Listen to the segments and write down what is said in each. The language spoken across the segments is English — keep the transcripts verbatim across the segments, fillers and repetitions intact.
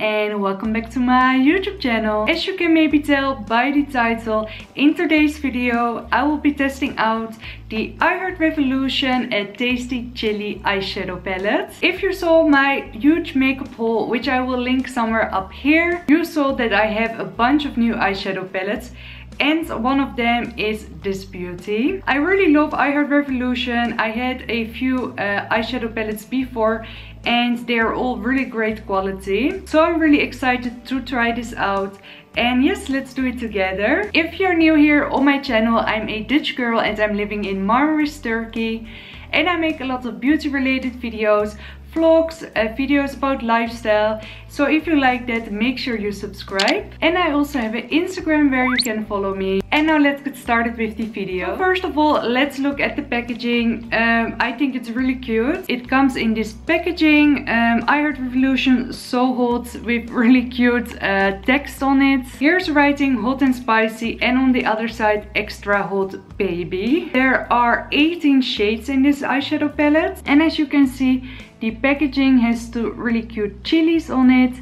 and welcome back to my YouTube channel. As you can maybe tell by the title, in today's video I will be testing out the I Heart Revolution at Tasty Chili eyeshadow palette. If you saw my huge makeup haul, which I will link somewhere up here, you saw that I have a bunch of new eyeshadow palettes, and one of them is this beauty. I really love I Heart Revolution. I had a few uh, eyeshadow palettes before and they're all really great quality. So I'm really excited to try this out. And yes, let's do it together. If you're new here on my channel, I'm a Dutch girl and I'm living in Marmaris, Turkey. And I make a lot of beauty related videos, vlogs, uh, videos about lifestyle. So if you like that, make sure you subscribe. And I also have an Instagram where you can follow me. And now let's get started with the video. So first of all, let's look at the packaging. Um, I think it's really cute. It comes in this packaging. Um, I Heart Revolution, so hot, with really cute uh, text on it. Here's writing hot and spicy, and on the other side extra hot baby. There are eighteen shades in this eyeshadow palette. And as you can see, the packaging has two really cute chilies on it,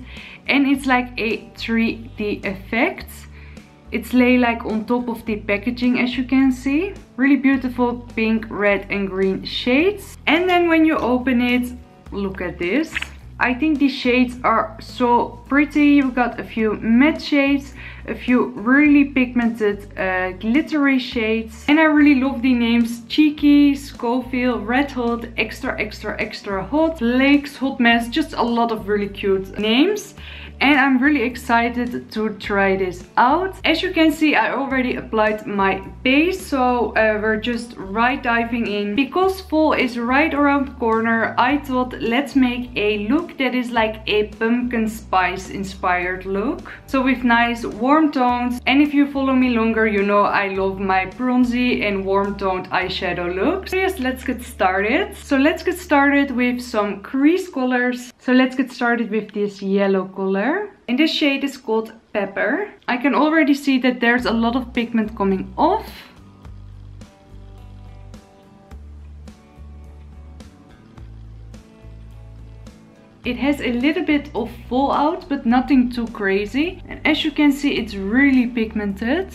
and it's like a three D effect. It's lay like on top of the packaging, as you can see. Really beautiful pink, red and green shades. And then when you open it, look at this. I think these shades are so pretty. We've got a few matte shades, a few really pigmented uh, glittery shades. And I really love the names: Cheeky, Scoville, Red Hot, Extra Extra Extra Hot, Flakes, Hot Mess. Just a lot of really cute names. And I'm really excited to try this out. As you can see, I already applied my base, so uh, we're just right diving in. Because fall is right around the corner, I thought let's make a look that is like a pumpkin spice inspired look. So with nice warm tones, and if you follow me longer, you know I love my bronzy and warm toned eyeshadow looks. So yes, let's get started. So let's get started with some crease colors. So let's get started with this yellow color. And this shade is called Pepper. I can already see that there's a lot of pigment coming off. It has a little bit of fallout, but nothing too crazy. And as you can see, it's really pigmented.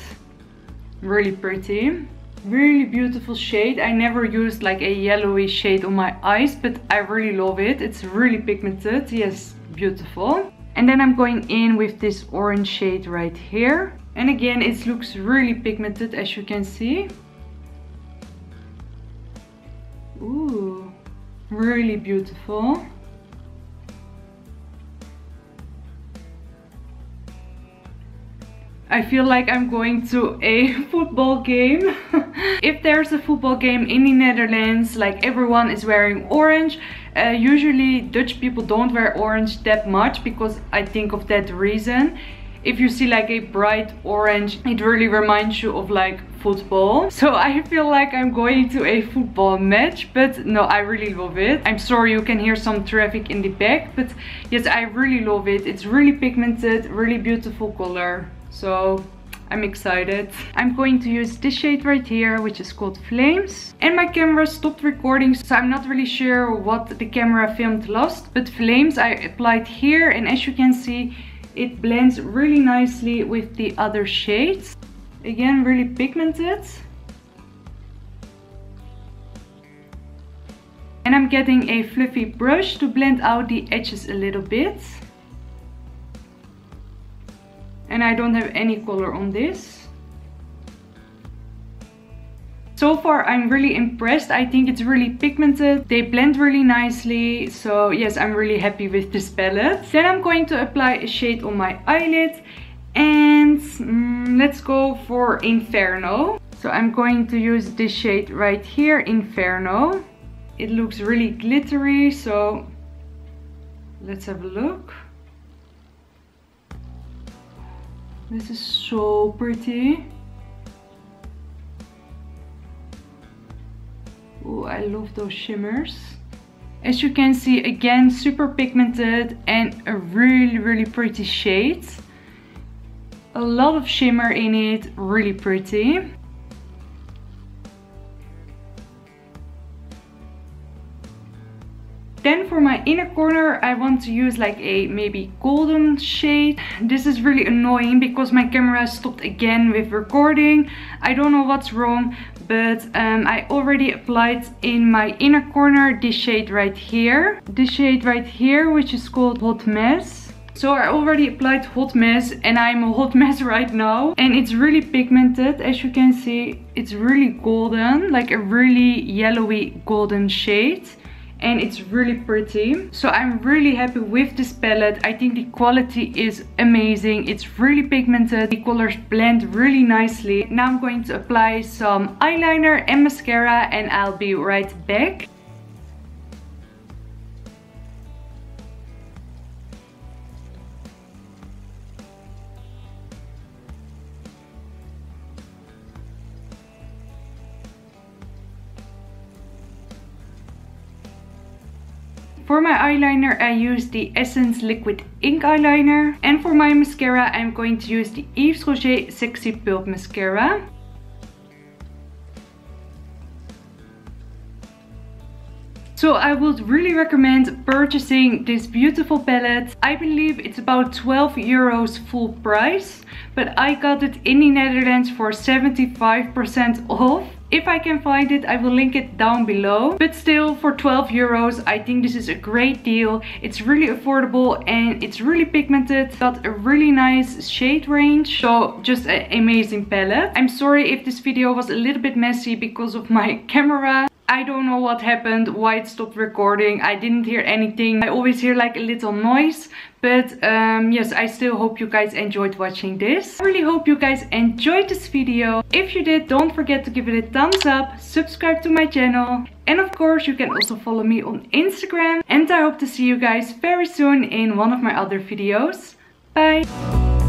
Really pretty. Really beautiful shade. I never used like a yellowy shade on my eyes, but I really love it. It's really pigmented. Yes, beautiful. And then I'm going in with this orange shade right here. And again, it looks really pigmented, as you can see. Ooh, really beautiful. I feel like I'm going to a football game. If there's a football game in the Netherlands, like everyone is wearing orange. Uh, usually Dutch people don't wear orange that much, because I think of that reason. If you see like a bright orange, it really reminds you of like football. So I feel like I'm going to a football match, but no, I really love it. I'm sorry you can hear some traffic in the back, but yes, I really love it. It's really pigmented, really beautiful color. So I'm excited. I'm going to use this shade right here, which is called Flames. And my camera stopped recording, so I'm not really sure what the camera filmed last. But Flames I applied here, and as you can see, it blends really nicely with the other shades. Again, really pigmented. And I'm getting a fluffy brush to blend out the edges a little bit. And I don't have any color on this. So far I'm really impressed. I think it's really pigmented. They blend really nicely. So yes, I'm really happy with this palette. Then I'm going to apply a shade on my eyelid. And mm, let's go for Inferno. So I'm going to use this shade right here, Inferno. It looks really glittery, so let's have a look. This is so pretty. Oh, I love those shimmers. As you can see, again, super pigmented and a really, really pretty shade. A lot of shimmer in it, really pretty. Then for my inner corner, I want to use like a maybe golden shade. This is really annoying because my camera stopped again with recording. I don't know what's wrong, but um, I already applied in my inner corner this shade right here. This shade right here, which is called Hot Mess. So I already applied Hot Mess and I'm a hot mess right now. And it's really pigmented, as you can see. It's really golden, like a really yellowy golden shade. And it's really pretty. So I'm really happy with this palette. I think the quality is amazing. It's really pigmented. The colors blend really nicely. Now I'm going to apply some eyeliner and mascara and I'll be right back. For my eyeliner, I use the Essence Liquid Ink Eyeliner. And for my mascara, I'm going to use the Yves Rocher Sexy Pulp Mascara. So I would really recommend purchasing this beautiful palette. I believe it's about twelve euros full price, but I got it in the Netherlands for seventy-five percent off. If I can find it, I will link it down below. But still, for twelve euros, I think this is a great deal. It's really affordable and it's really pigmented. Got a really nice shade range. So just an amazing palette. I'm sorry if this video was a little bit messy because of my camera. I don't know what happened, why it stopped recording. I didn't hear anything. I always hear like a little noise. But um, yes, I still hope you guys enjoyed watching this. I really hope you guys enjoyed this video. If you did, don't forget to give it a thumbs up, subscribe to my channel. And of course, you can also follow me on Instagram. And I hope to see you guys very soon in one of my other videos. Bye!